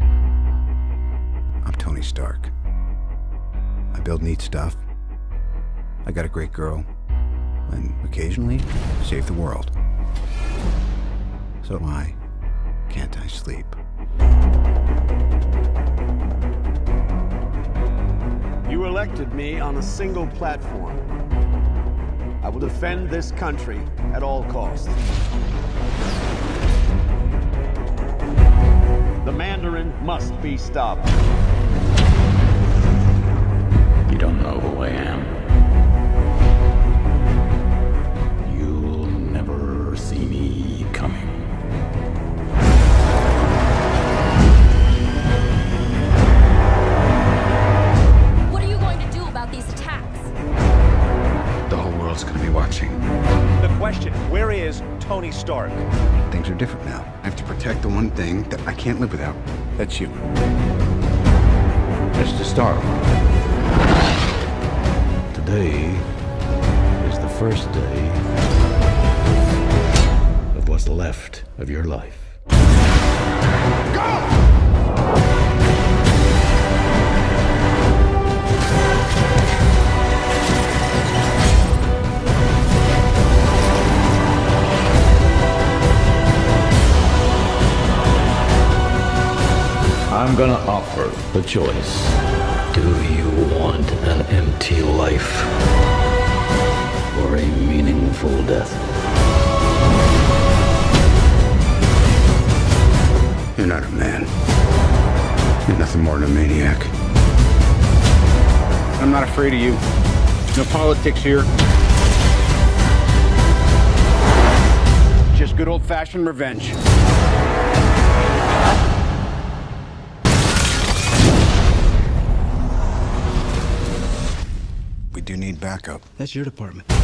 I'm Tony Stark. I build neat stuff. I got a great girl. And occasionally, save the world. So why can't I sleep? You elected me on a single platform. I will defend this country at all costs. The Mandarin must be stopped. You don't know who I am. You'll never see me coming. What are you going to do about these attacks? The whole world's going to be watching. The question, where is Tony Stark? Things are different now. I have to protect the one thing that I can't live without. That's you. Mr. Stark. Today is the first day of what's left of your life. Go! I'm gonna offer the choice. Do you want an empty life or a meaningful death? You're not a man. You're nothing more than a maniac. I'm not afraid of you. No politics here. Just good old-fashioned revenge. We do need backup. That's your department.